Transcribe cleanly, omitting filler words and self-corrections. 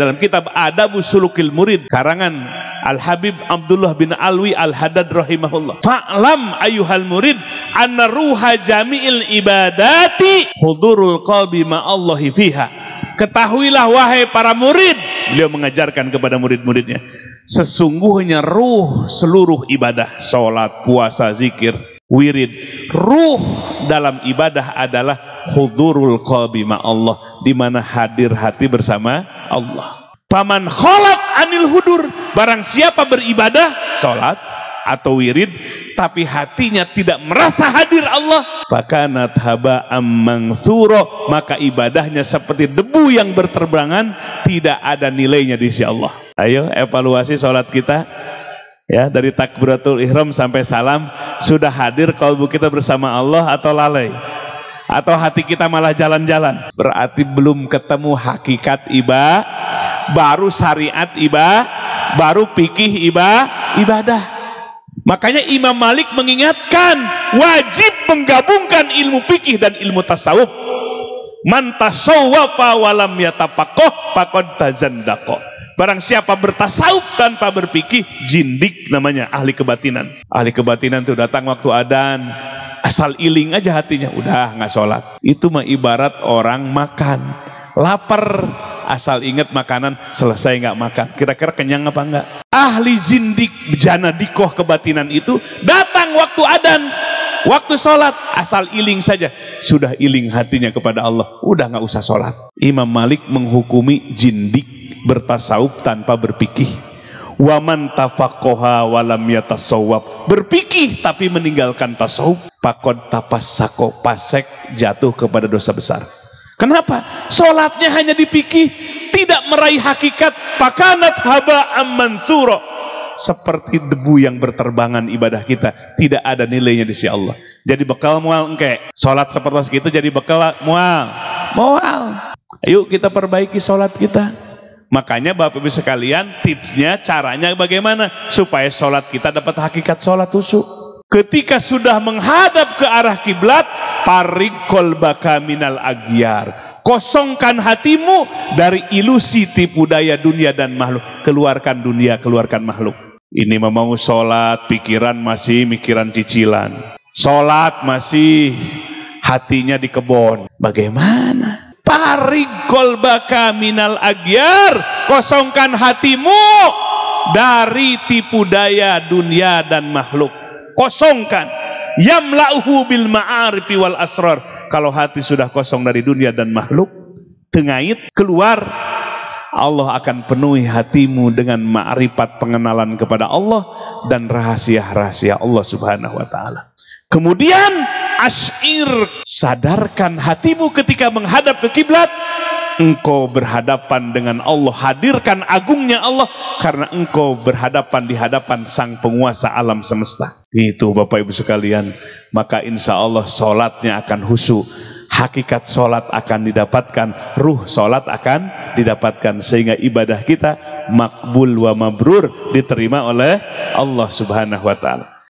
dalam kitab Adabus Sulukil Murid karangan al-habib Abdullah bin Alwi Al-Hadad rahimahullah. Fa'lam ayuhal murid anna ruha jami'il ibadati hudurul qalbi ma'allahi fiha. Ketahuilah wahai para murid, beliau mengajarkan kepada murid-muridnya, sesungguhnya ruh seluruh ibadah, sholat, puasa, zikir, wirid, ruh dalam ibadah adalah hudurul qalbi ma'allah, di mana hadir hati bersama Allah. Paman kholat anil hudur, barang siapa beribadah salat atau wirid tapi hatinya tidak merasa hadir Allah, fakanat haba'am mangthura, maka ibadahnya seperti debu yang berterbangan, tidak ada nilainya di sisi Allah. Ayo evaluasi salat kita. Ya, dari takbiratul ihram sampai salam, sudah hadir kalbu kita bersama Allah atau lalai? Atau hati kita malah jalan-jalan? Berarti belum ketemu hakikat ibadah, baru syariat ibadah, baru fikih ibadah. Makanya Imam Malik mengingatkan, wajib menggabungkan ilmu fikih dan ilmu tasawuf. Man tasawwafa wa lam yatafaqqah faqad tazandaqa. Barang siapa bertasawuf tanpa berpikir, jindik namanya, ahli kebatinan. Ahli kebatinan itu datang waktu adzan, asal iling aja hatinya, udah nggak sholat. Itu mah ibarat orang makan, lapar, asal ingat makanan, selesai nggak makan. Kira-kira kenyang apa enggak? Ahli jindik, bejana dikoh kebatinan itu datang waktu adzan, waktu sholat, asal iling saja, sudah iling hatinya kepada Allah, udah nggak usah sholat. Imam Malik menghukumi jindik bertasawuf tanpa berpikih. Waman tafaqqaha wa lam yatasawwab, berpikih tapi meninggalkan tasawuf, faqad tafassaqo, pasek jatuh kepada dosa besar. Kenapa? Salatnya hanya dipikih, tidak meraih hakikat, fakanat haba'am manthura, seperti debu yang berterbangan ibadah kita, tidak ada nilainya di sisi Allah. Jadi bekal mual engke. Salat seperti itu jadi bekal mual. Ayo kita perbaiki salat kita. Makanya Bapak Ibu sekalian, tipsnya, caranya bagaimana supaya sholat kita dapat hakikat sholat khusyuk. Ketika sudah menghadap ke arah kiblat, tarik qalbaka minal aghyar, kosongkan hatimu dari ilusi tipu daya dunia dan makhluk. Keluarkan dunia, keluarkan makhluk. Ini mau sholat, pikiran masih mikiran cicilan, sholat masih hatinya di kebon. Bagaimana? Tarik qalbaka minal aghyar, kosongkan hatimu dari tipu daya dunia dan makhluk. Kosongkan. Yamla'uhu bil ma'arifi wal asrar. Kalau hati sudah kosong dari dunia dan makhluk, tengait keluar, Allah akan penuhi hatimu dengan ma'rifat pengenalan kepada Allah dan rahasia-rahasia Allah Subhanahu wa taala. Kemudian asyir, sadarkan hatimu ketika menghadap ke kiblat, engkau berhadapan dengan Allah, hadirkan agungnya Allah karena engkau berhadapan di hadapan sang penguasa alam semesta. Itu Bapak Ibu sekalian, maka insya Allah sholatnya akan khusyuk, hakikat sholat akan didapatkan, ruh sholat akan didapatkan, sehingga ibadah kita makbul wa mabrur, diterima oleh Allah Subhanahu wa ta'ala.